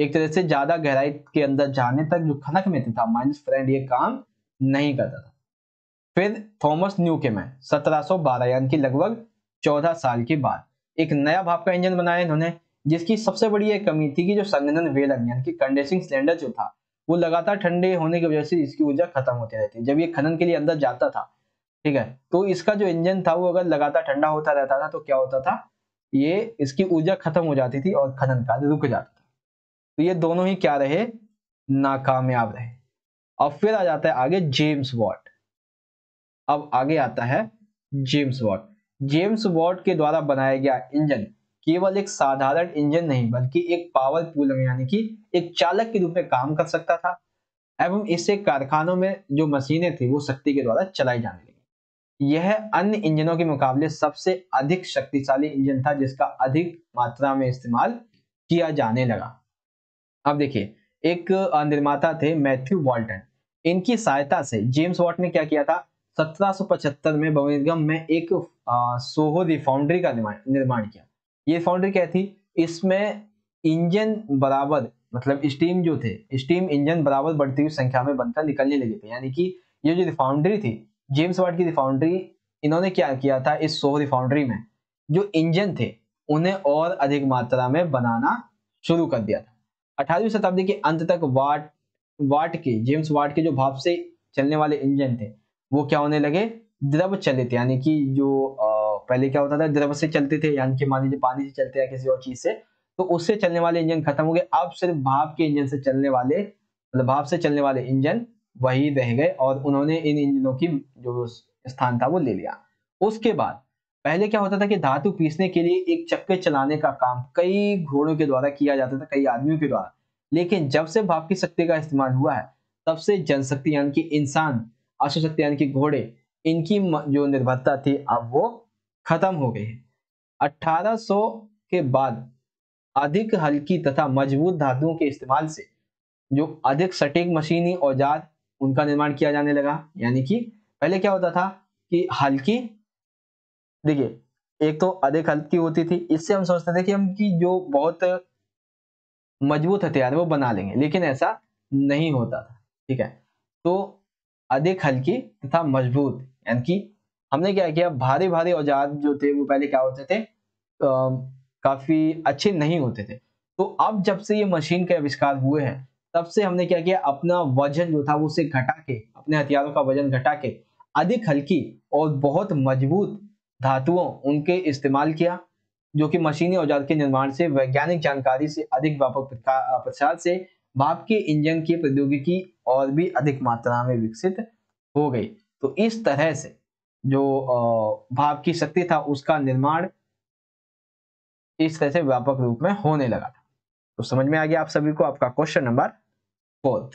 एक तरह से ज्यादा गहराई के अंदर जाने तक जो खनक मित्र था माइनस फ्रेंड, ये काम नहीं करता था। फिर थॉमस न्यूकमैन सत्रह सौ बारह यानी कि लगभग चौदह साल के बाद एक नया भाप का इंजन बनाया इन्होंने, जिसकी सबसे बड़ी एक कमी थी कि जो संघनन वेलन यानी कि कंडेंसिंग सिलेंडर जो था वो लगातार ठंडे होने की वजह से इसकी ऊर्जा खत्म होती रहती। जब ये खनन के लिए अंदर जाता था, ठीक है, तो इसका जो इंजन था वो अगर लगातार ठंडा होता रहता था तो क्या होता था, ये इसकी ऊर्जा खत्म हो जाती थी और खनन कार्य रुक जाता था। तो ये दोनों ही क्या रहे, नाकामयाब रहे। अब फिर आ जाता है आगे जेम्स वॉट। अब आगे आता है जेम्स वॉट। जेम्स वॉट के द्वारा बनाया गया इंजन केवल एक साधारण इंजन नहीं बल्कि एक पावर पूल में यानी कि एक चालक के रूप में काम कर सकता था एवं इससे कारखानों में जो मशीनें थी वो शक्ति के द्वारा चलाई जाने लगी। यह अन्य इंजनों के मुकाबले सबसे अधिक शक्तिशाली इंजन था जिसका अधिक मात्रा में इस्तेमाल किया जाने लगा। अब देखिए, एक निर्माता थे मैथ्यू वाल्टन। इनकी सहायता से जेम्स वॉट ने क्या किया था, सत्रह सौ पचहत्तर में बर्मिंघम में एक सोहो रिफाइनरी का निर्माण किया। ये फाउंड्री क्या थी, इसमें इंजन बराबर मतलब स्टीम जो थे स्टीम इंजन बराबर बढ़ती हुई संख्या में बनकर निकलने लगे थे। यानी कि ये जो रिफाउंड्री थी जेम्स वाट की रिफाउंड्री, इन्होंने क्या किया था, इस सोह रिफाउंड्री में जो इंजन थे उन्हें और अधिक मात्रा में बनाना शुरू कर दिया था। अठारहवीं शताब्दी के अंत तक वाट वाट के जेम्स वाट के जो भाप से चलने वाले इंजन थे वो क्या होने लगे, द्रव चलित। यानी कि जो पहले क्या होता था, द्रव से चलते थे, यानी कि मान लीजिए पानी से चलते या किसी और चीज से, तो उससे चलने वाले इंजन खत्म हो गए। अब सिर्फ भाप के इंजन से चलने वाले मतलब भाप से चलने वाले इंजन वही रह गए और उन्होंने इन इंजनों की जो स्थान था वो ले लिया। उसके बाद पहले क्या होता था कि धातु पीसने के लिए एक चक्के चलाने का काम कई घोड़ों के द्वारा किया जाता था, कई आदमियों के द्वारा। लेकिन जब से भाप की शक्ति का इस्तेमाल हुआ है तब से जनशक्ति यानी कि इंसान, अश्वशक्ति यानी कि घोड़े, इनकी जो निर्भरता थी अब वो खत्म हो गई। अठारह सौ के बाद अधिक हल्की तथा मजबूत धातुओं के इस्तेमाल से जो अधिक सटीक मशीनी औजार उनका निर्माण किया जाने लगा। यानी कि पहले क्या होता था कि हल्की, देखिए एक तो अधिक हल्की होती थी, इससे हम सोचते थे कि हम कि जो बहुत मजबूत हथियार वो बना लेंगे, लेकिन ऐसा नहीं होता था। ठीक है, तो अधिक हल्की तथा मजबूत यानी कि हमने क्या किया, भारी भारी औजार जो थे वो पहले क्या होते थे, आ, काफी अच्छे नहीं होते थे। तो अब जब से ये मशीन के आविष्कार हुए हैं तब से हमने क्या किया, अपना वजन जो था वो उसे घटा के, अपने हथियारों का वजन घटा के अधिक हल्की और बहुत मजबूत धातुओं उनके इस्तेमाल किया, जो कि मशीनी औजार के निर्माण से, वैज्ञानिक जानकारी से, अधिक व्यापक प्रसार से भाप के इंजन की प्रौद्योगिकी और भी अधिक मात्रा में विकसित हो गई। तो इस तरह से जो भाप की शक्ति था उसका निर्माण इस तरह से व्यापक रूप में होने लगा था। तो समझ में आ गया आप सभी को आपका क्वेश्चन नंबर फोर्थ।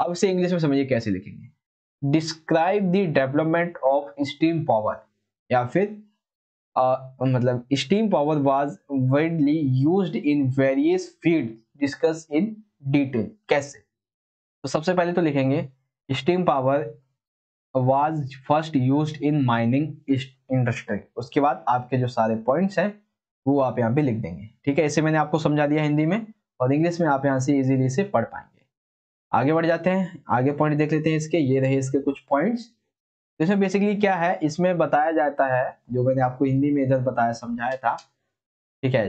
अब इसे इंग्लिश में समझिए कैसे लिखेंगे, describe the development of steam power या फिर आ, मतलब steam power was widely used in various field discuss in detail. कैसे, तो सबसे पहले तो लिखेंगे steam power was first used in mining industry. उसके बाद आपके जो सारे पॉइंट्स हैं वो आप यहाँ पे लिख देंगे। ठीक है, इसे मैंने आपको समझा दिया हिंदी में और इंग्लिश में आप यहाँ से इजीली इसे पढ़ पाएंगे। आगे बढ़ जाते हैं, आगे पॉइंट देख लेते हैं इसके। ये रहे इसके कुछ पॉइंट्स। तो इसमें बेसिकली क्या है, इसमें बताया जाता है जो मैंने आपको हिंदी में इधर बताया समझाया था। ठीक है,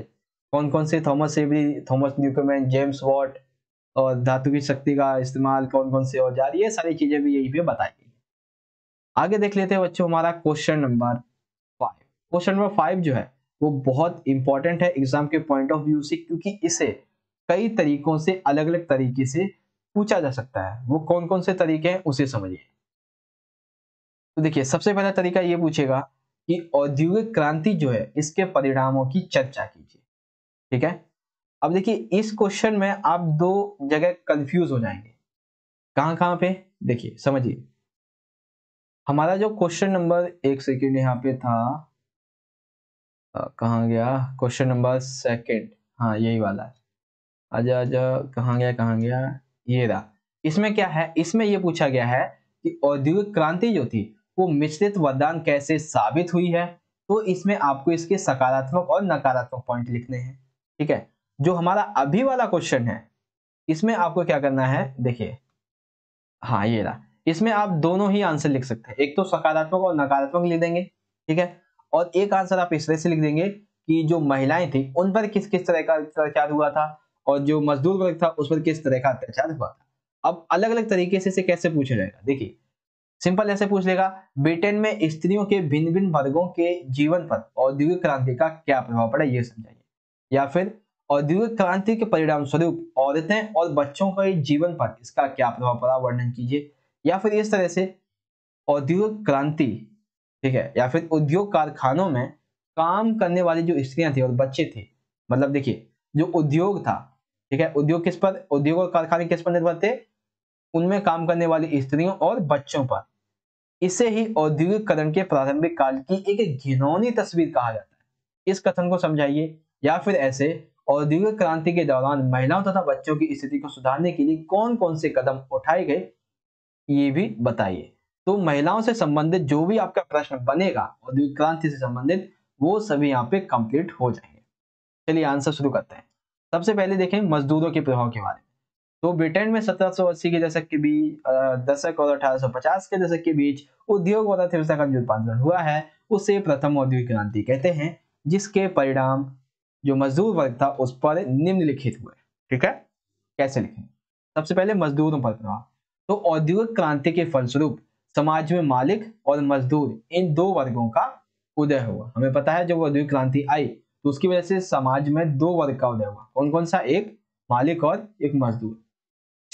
कौन कौन से Thomas Avery, Thomas Newcomen, James Watt और धातु की शक्ति का इस्तेमाल, कौन कौन से औजार, ये सारी चीजें भी यही पे बताई। आगे देख लेते हैं बच्चों हमारा question number five. Question number five जो है वो बहुत इंपॉर्टेंट है एग्जाम के पॉइंट ऑफ व्यू से, क्योंकि इसे कई तरीकों से, अलग अलग तरीके से पूछा जा सकता है। वो कौन कौन से तरीके हैं उसे समझिए। तो देखिए, सबसे पहला तरीका ये पूछेगा कि औद्योगिक क्रांति जो है इसके परिणामों की चर्चा कीजिए। ठीक है, अब देखिए इस क्वेश्चन में आप दो जगह कंफ्यूज हो जाएंगे। कहाँ कहाँ पे, देखिए समझिए हमारा जो क्वेश्चन नंबर, एक सेकेंड यहाँ पे था, कहाँ गया क्वेश्चन नंबर सेकेंड, हाँ यही वाला है, आजा आजा कहाँ गया कहाँ गया, ये रहा। इसमें क्या है, इसमें ये पूछा गया है कि औद्योगिक क्रांति जो थी वो मिश्रित वरदान कैसे साबित हुई है। तो इसमें आपको इसके सकारात्मक और नकारात्मक पॉइंट लिखने हैं। ठीक है, जो हमारा अभी वाला क्वेश्चन है इसमें आपको क्या करना है, देखिए हाँ ये रहा, इसमें आप दोनों ही आंसर लिख सकते हैं, एक तो सकारात्मक और नकारात्मक लिख देंगे। ठीक है, और एक आंसर आप इस तरह से लिख देंगे कि जो महिलाएं थी उन पर किस किस तरह का अत्याचार हुआ था और जो मजदूर वर्ग था उस पर किस तरह का अत्याचार हुआ था। अब अलग अलग तरीके से इसे कैसे पूछा जाएगा, देखिए सिंपल ऐसे पूछ लेगा, ब्रिटेन में स्त्रियों के भिन्न भिन्न वर्गों के जीवन पर औद्योगिक क्रांति का क्या प्रभाव पड़ा ये समझाइए। या फिर औद्योगिक क्रांति के परिणाम स्वरूप औरतें और बच्चों के जीवन पर इसका क्या प्रभाव पड़ा वर्णन कीजिए। या फिर इस तरह से औद्योगिक क्रांति, ठीक है, या फिर उद्योग कारखानों में काम करने वाली जो स्त्रियां थी और बच्चे थे, मतलब देखिए जो उद्योग था, ठीक है, उद्योग किस पर, उद्योग और कारखाने किस पर निर्भर थे, उनमें काम करने वाली स्त्रियों और बच्चों पर। इसे ही औद्योगिकरण के प्रारंभिक काल की एक घिनौनी तस्वीर कहा जाता है, इस कथन को समझाइए। या फिर ऐसे औद्योगिक क्रांति के दौरान महिलाओं तथा बच्चों की स्थिति को सुधारने के लिए कौन कौन से कदम उठाए गए ये भी बताइए। तो महिलाओं से संबंधित जो भी आपका प्रश्न बनेगा औद्योगिक क्रांति से संबंधित वो सभी यहाँ पे कंप्लीट हो जाएंगे। चलिए आंसर शुरू करते हैं। सबसे पहले देखें मजदूरों के प्रभाव के बारे में। तो ब्रिटेन में सत्रह सौ अस्सी के दशक के बीच दशक और अठारह सौ पचास के दशक के बीच उद्योग और अर्थव्यवस्था का जो रूपांतरण हुआ है उसे प्रथम औद्योगिक क्रांति कहते हैं, जिसके परिणाम जो मजदूर वर्ग था उस पर निम्नलिखित हुए। ठीक है, कैसे लिखें, सबसे पहले मजदूरों पर प्रभाव। तो औद्योगिक क्रांति के फलस्वरूप समाज में मालिक और मजदूर इन दो वर्गों का उदय हुआ। हमें पता है जब औद्योगिक क्रांति आई तो उसकी वजह से समाज में दो वर्ग का उदय हुआ, कौन कौन सा, एक मालिक और एक मजदूर।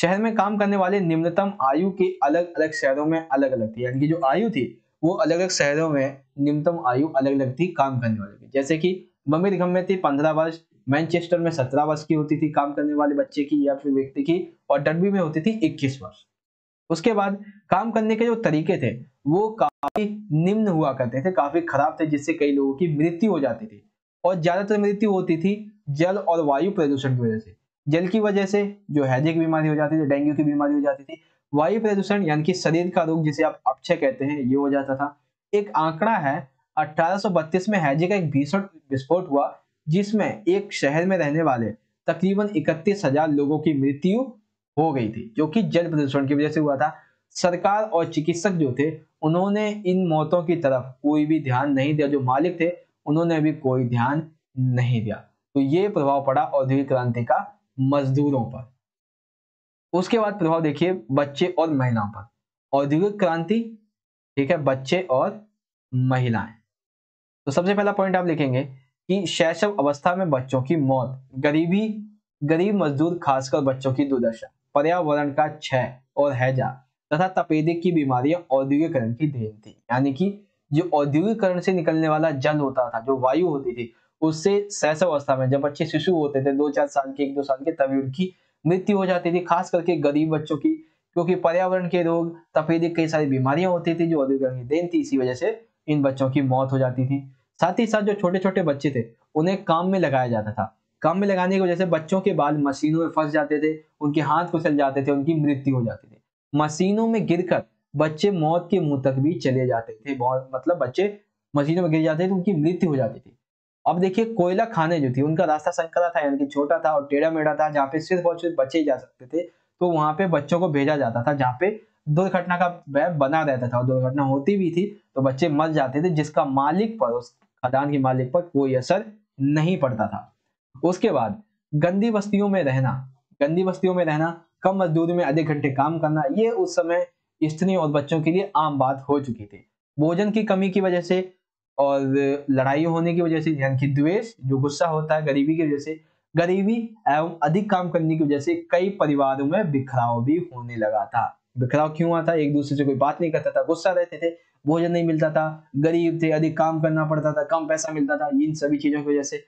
शहर में काम करने वाले निम्नतम आयु के अलग अलग शहरों में अलग अलग थी, यानी कि जो आयु थी वो अलग अलग शहरों में निम्नतम आयु अलग अलग थी काम करने वाले की। जैसे कि बर्मिंघम में थी पंद्रह वर्ष, मैनचेस्टर में सत्रह वर्ष की होती थी काम करने वाले बच्चे की या फिर व्यक्ति की, और डर्बी में होती थी इक्कीस वर्ष। उसके बाद काम करने के जो तरीके थे वो काफी निम्न हुआ करते थे, काफी खराब थे, जिससे कई लोगों की मृत्यु हो जाती थी और ज्यादातर मृत्यु होती थी जल और वायु प्रदूषण की वजह से। जल की वजह से जो हैजे की बीमारी हो जाती थी, डेंगू की बीमारी हो जाती थी। वायु प्रदूषण यानी कि शरीर का रोग जिसे आप अपक्षय कहते हैं ये हो जाता था। एक आंकड़ा है अठारह सौ बत्तीस में हैजे का एक भीषण विस्फोट हुआ जिसमें एक शहर में रहने वाले तकरीबन इकतीस हजार लोगों की मृत्यु हो गई थी, जो कि जल प्रदूषण की वजह से हुआ था। सरकार और चिकित्सक जो थे उन्होंने इन मौतों की तरफ कोई भी ध्यान नहीं दिया, जो मालिक थे उन्होंने भी कोई ध्यान नहीं दिया। तो ये प्रभाव पड़ा औद्योगिक क्रांति का मजदूरों पर। उसके बाद प्रभाव देखिए बच्चे और महिलाओं पर। औद्योगिक क्रांति, ठीक है, बच्चे और महिलाएं। तो सबसे पहला पॉइंट आप लिखेंगे कि शैशव अवस्था में बच्चों की मौत, गरीबी, गरीब मजदूर खासकर बच्चों की दुर्दशा, पर्यावरण का क्षय और हैजा तथा तपेदिक की बीमारियां औद्योगिकरण की देन थी। यानी कि जो औद्योगिकरण से निकलने वाला जल होता था, जो वायु होती थी, उससे शैशव अवस्था में जब बच्चे शिशु होते थे दो चार साल के, एक दो साल के, तभी उनकी मृत्यु हो जाती थी, खास करके गरीब बच्चों की, क्योंकि पर्यावरण के रोग, तपेदिक, कई सारी बीमारियां होती थी जो औद्योगिकरण की देन थी। इसी वजह से इन बच्चों की मौत हो जाती थी। साथ ही साथ जो छोटे छोटे बच्चे थे उन्हें काम में लगाया जाता था। काम में लगाने की वजह से बच्चों के बाल मशीनों में फंस जाते थे, उनके हाथ कुचल जाते थे, उनकी मृत्यु हो जाती थी। मशीनों में गिरकर बच्चे मौत के मुंह तक भी चले जाते थे, बहुत मतलब बच्चे मशीनों में गिर जाते थे तो उनकी मृत्यु हो जाती थी। अब देखिए कोयला खाने जो थी उनका रास्ता संकरा था, यानी कि छोटा था और टेढ़ा मेढ़ा था, जहाँ पे सिर्फ और सिर्फ बच्चे ही जा सकते थे, तो वहां पे बच्चों को भेजा जाता था, जहाँ पे दुर्घटना का भय बना रहता था और दुर्घटना होती भी थी तो बच्चे मर जाते थे, जिसका मालिक पर, उस खदान के मालिक पर कोई असर नहीं पड़ता था। उसके बाद गंदी बस्तियों में रहना, गंदी बस्तियों में रहना, कम मजदूरी में अधिक घंटे काम करना, ये उस समय स्त्रियों और बच्चों के लिए आम बात हो चुकी थी। भोजन की कमी की वजह से और लड़ाई होने की वजह से, यानी कि द्वेष, जो गुस्सा होता है, गरीबी की वजह से, गरीबी एवं अधिक काम करने की वजह से कई परिवारों में बिखराव भी होने लगा था। बिखराव क्यों आता? एक दूसरे से कोई बात नहीं करता था, गुस्सा रहते थे, भोजन नहीं मिलता था, गरीब थे, अधिक काम करना पड़ता था, कम पैसा मिलता था। इन सभी चीजों की वजह से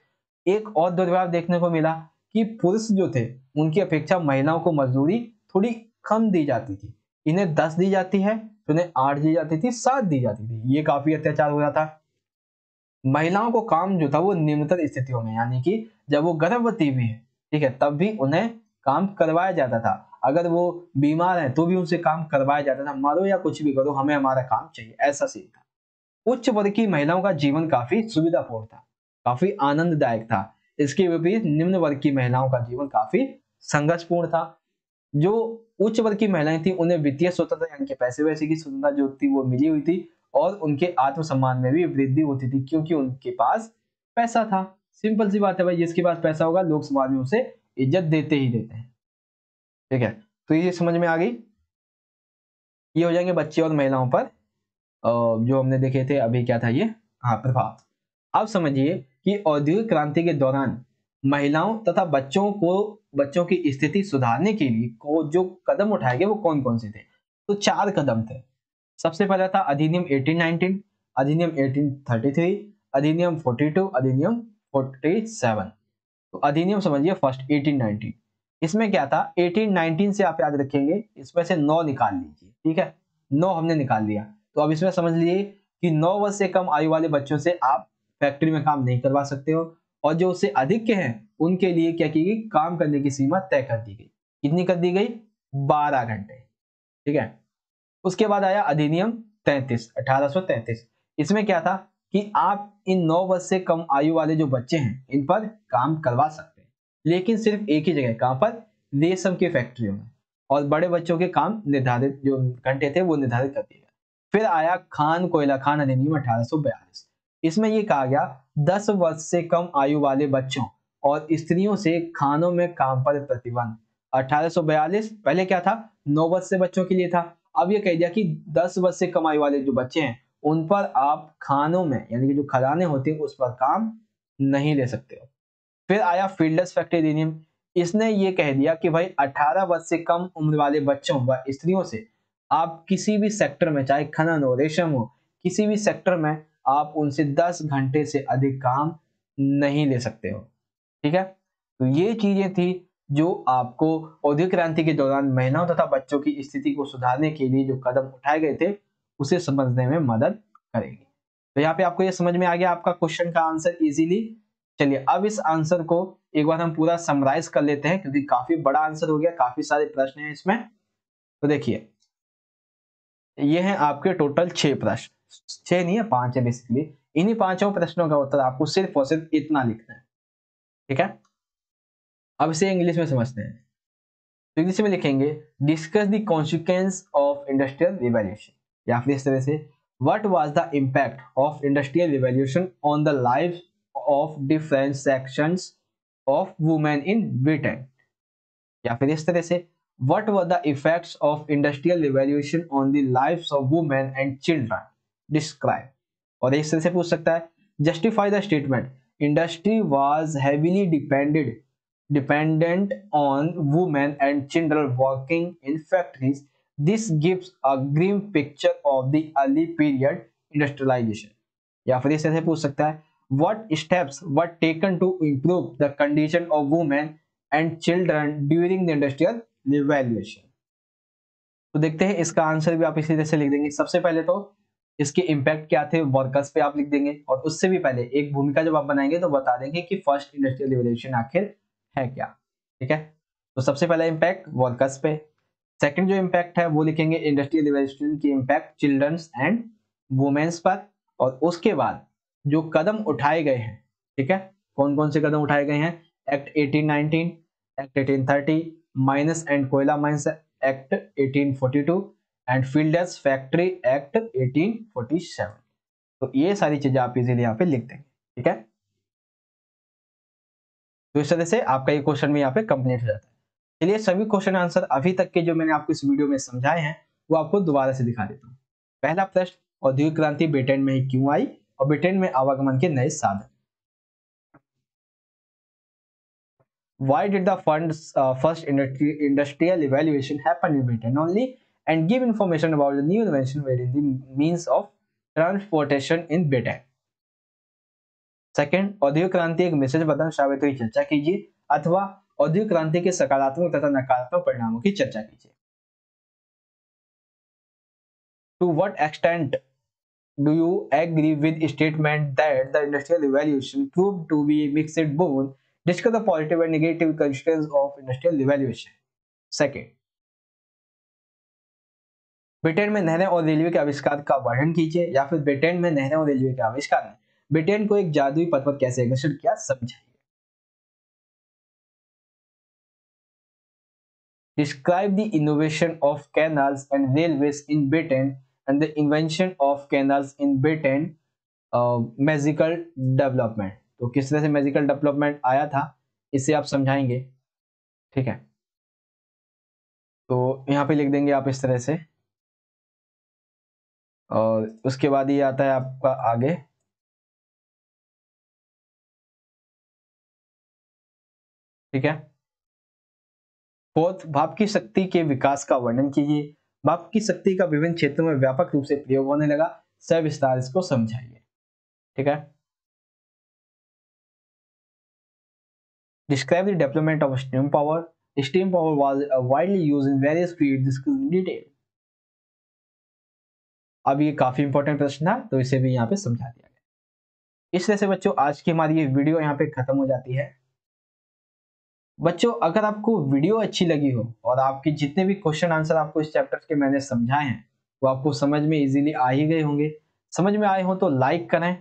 एक और दुर्भाग्य देखने को मिला कि पुरुष जो थे उनकी अपेक्षा महिलाओं को मजदूरी थोड़ी कम दी जाती थी। इन्हें दस दी जाती है तो उन्हें आठ दी जाती थी, सात दी जाती थी। ये काफी अत्याचार हो रहा था। महिलाओं को काम जो था वो निम्नतर स्थितियों में, यानी कि जब वो गर्भवती भी है, ठीक है, तब भी उन्हें काम करवाया जाता था। अगर वो बीमार है तो भी उनसे काम करवाया जाता था, मारो या कुछ भी करो, हमें हमारा काम चाहिए, ऐसा सीन था। उच्च वर्ग की महिलाओं का जीवन काफी सुविधापूर्ण था, काफी आनंददायक था। इसके विपरीत निम्न वर्ग की महिलाओं का जीवन काफी संघर्षपूर्ण था। जो उच्च वर्ग की महिलाएं थी उन्हें वित्तीय स्वतंत्रता, यानी कि पैसे वैसे की स्वतंत्रता जो थी वो मिली हुई थी और उनके आत्मसम्मान में भी वृद्धि होती थी, क्योंकि उनके पास पैसा था। सिंपल सी बात है भाई, जिसके पास पैसा होगा लोग समाज में उसे इज्जत देते ही देते हैं। ठीक है, तो ये समझ में आ गई। ये हो जाएंगे बच्चे और महिलाओं पर जो हमने देखे थे अभी, क्या था ये, हाँ, प्रभाव। अब समझिए कि औद्योगिक क्रांति के दौरान महिलाओं तथा बच्चों को, बच्चों की स्थिति सुधारने के लिए को जो कदम उठाए गए वो कौन कौन से थे। तो चार कदम थे। सबसे पहला था अधिनियम अठारह सौ उन्नीस, अधिनियम अठारह सौ तैंतीस, अधिनियम बयालीस, अधिनियम सैंतालीस। तो अधिनियम समझिए फर्स्ट अठारह सौ उन्नीस, इसमें क्या था, अठारह सौ उन्नीस से आप याद रखेंगे, इसमें से नौ निकाल लीजिए, ठीक है, नौ हमने निकाल लिया। तो अब इसमें समझ लीजिए कि नौ वर्ष से कम आयु वाले बच्चों से आप फैक्ट्री में काम नहीं करवा सकते हो, और जो उससे अधिक के हैं उनके लिए क्या की गई, काम करने की सीमा तय कर दी गई। कितनी कर दी गई, बारह घंटे, ठीक है। उसके बाद आया अधिनियम तैंतीस, अठारह सौ तैंतीस, इसमें क्या था कि आप इन नौ वर्ष से कम आयु वाले जो बच्चे हैं इन पर काम करवा सकते हैं, लेकिन सिर्फ एक ही जगह, कहाँ पर, रेशम की फैक्ट्रियों में, और बड़े बच्चों के काम निर्धारित जो घंटे थे वो निर्धारित कर दिया। फिर आया खान कोयला खान अधिनियम अठारह सौ बयालीस, इसमें ये कहा गया दस वर्ष से कम आयु वाले बच्चों और स्त्रियों से खानों में काम पर प्रतिबंध। अठारह सौ बयालीस पहले क्या था, नौ वर्ष से बच्चों के लिए था, अब ये कह दिया कि दस वर्ष से कम आयु वाले जो बच्चे हैं उन पर आप खानों में, यानी कि जो खदाने होते हैं उस पर काम नहीं ले सकते हो। फिर आया फील्डर्स फैक्ट्री अधिनियम, इसने ये कह दिया कि भाई अठारह वर्ष से कम उम्र वाले बच्चों व स्त्रियों से आप किसी भी सेक्टर में, चाहे खनन हो, रेशम हो, किसी भी सेक्टर में आप उनसे दस घंटे से अधिक काम नहीं ले सकते हो, ठीक है। तो ये चीजें थी जो आपको औद्योगिक क्रांति के दौरान महिलाओं तथा बच्चों की स्थिति को सुधारने के लिए जो कदम उठाए गए थे उसे समझने में मदद करेगी। तो यहाँ पे आपको ये समझ में आ गया आपका क्वेश्चन का आंसर इजीली। चलिए अब इस आंसर को एक बार हम पूरा समराइज कर लेते हैं, क्योंकि काफी बड़ा आंसर हो गया, काफी सारे प्रश्न हैं इसमें। तो देखिए ये हैं आपके टोटल छह प्रश्न, छह नहीं है, पांच है बेसिकली। इन्हीं पांचों प्रश्नों का उत्तर आपको सिर्फ और सिर्फ इतना लिखना है, ठीक है। अब इसे इंग्लिश में समझते हैं। तो इंग्लिश में लिखेंगे discuss the consequence of industrial revolution, या फिर इस तरह से what was the impact of industrial revolution on the life of different sections of women in Britain, या फिर इस तरह से what were the effects of industrial revolution on the lives of women and children describe. और इस तरह से पूछ सकता है justify the statement industry was heavily depended dependent on women and children working in factories, this gives a green picture of the early period industrialisation. या फिर इस तरह से पूछ सकता है what steps were taken to improve the condition of women and children during the industrial revolution. तो देखते हैं इसका आंसर भी आप इसी तरह से लिख देंगे। सबसे पहले तो इसके इम्पैक्ट क्या थे वर्कर्स पे आप लिख देंगे, और उससे भी पहले एक भूमिका जब आप बनाएंगे तो बता देंगे कि फर्स्ट इंडस्ट्रियल रिवॉल्यूशन आखिर है क्या, ठीक है। तो सबसे पहला इम्पैक्ट वर्कर्स पे, सेकंड जो इम्पैक्ट है वो लिखेंगे इंडस्ट्रियल रिवॉल्यूशन की इम्पैक्ट चिल्ड्रंस एंड वुमेन्स पर, और उसके बाद जो कदम उठाए गए हैं, ठीक है, कौन कौन से कदम उठाए गए हैं, एक्ट अठारह सौ उन्नीस, एक्ट अठारह सौ तीस, माइनस एंड कोयला माइंस एक्ट अठारह सौ बयालीस एंड फील्डर्स फैक्ट्री एक्ट अठारह सौ सैंतालीस। तो ये सारी चीजें आप इजीली यहाँ पे लिख देंगे, ठीक है। तो इस तरह से आपका ये क्वेश्चन भी यहाँ पे कंप्लीट हो जाता है। चलिए सभी क्वेश्चन आंसर अभी तक के जो मैंने आपको इस वीडियो में समझाए हैं वो आपको दोबारा से दिखा देता हूँ। पहला प्रश्न, औद्योगिक क्रांति ब्रिटेन में ही क्यों आई, और ब्रिटेन में आवागमन के नए साधन। Why did the funds, uh, first industri industrial revolution happen in Britain only? And give information about the new invention made in the means of transportation in Britain. Second, औद्योगिक क्रांति एक मैसेज बदल साबित हुई चर्चा कीजिए, अथवा औद्योगिक क्रांति के सकारात्मक तथा नकारात्मक परिणामों की चर्चा कीजिए। To what extent do you agree with statement that the industrial revolution proved to be mixed boon? Discuss the positive and negative consequences of industrial revolution. Second, Britain में नहरें और रेलवे के आविष्कार का वर्णन कीजिए, या फिर ब्रिटेन में नहरें और रेलवे के आविष्कार ने ब्रिटेन को एक जादुई पथ पर कैसे आकर्षित किया समझाइए। Describe the innovation of canals and railways in Britain and the invention of canals in Britain, uh, magical development. तो किस तरह से मैजिकल डेवलपमेंट आया था इसे आप समझाएंगे, ठीक है। तो यहाँ पे लिख देंगे आप इस तरह से और उसके बाद ये आता है आपका आगे ठीक है। फोर्थ, भाप की शक्ति के विकास का वर्णन कीजिए। भाप की शक्ति का विभिन्न क्षेत्रों में व्यापक रूप से प्रयोग होने लगा, सविस्तार इसको समझाइए ठीक है। Describe the development of steam power. Steam power was widely used in various fields. Discuss in detail. अब ये काफी इंपॉर्टेंट प्रश्न है तो इसे भी यहाँ पे समझा दिया गया। इस तरह से बच्चों आज की हमारी ये वीडियो यहाँ पे खत्म हो जाती है। बच्चों अगर आपको वीडियो अच्छी लगी हो और आपके जितने भी क्वेश्चन आंसर आपको इस चैप्टर के मैंने समझाए हैं वो आपको समझ में इजीली आ ही गए होंगे, समझ में आए हो तो लाइक करें,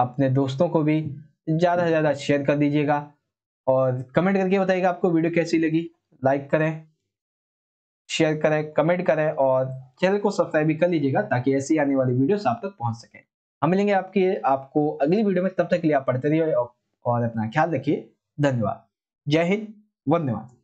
अपने दोस्तों को भी ज्यादा से ज्यादा शेयर कर दीजिएगा और कमेंट करके बताइएगा आपको वीडियो कैसी लगी। लाइक करें, शेयर करें, कमेंट करें और चैनल को सब्सक्राइब भी कर लीजिएगा ताकि ऐसी आने वाली वीडियोस आप तक पहुंच सकें। हम मिलेंगे आपके आपको अगली वीडियो में, तब तक के लिए आप पढ़ते रहिए और अपना ख्याल रखिए। धन्यवाद। जय हिंद, धन्यवाद।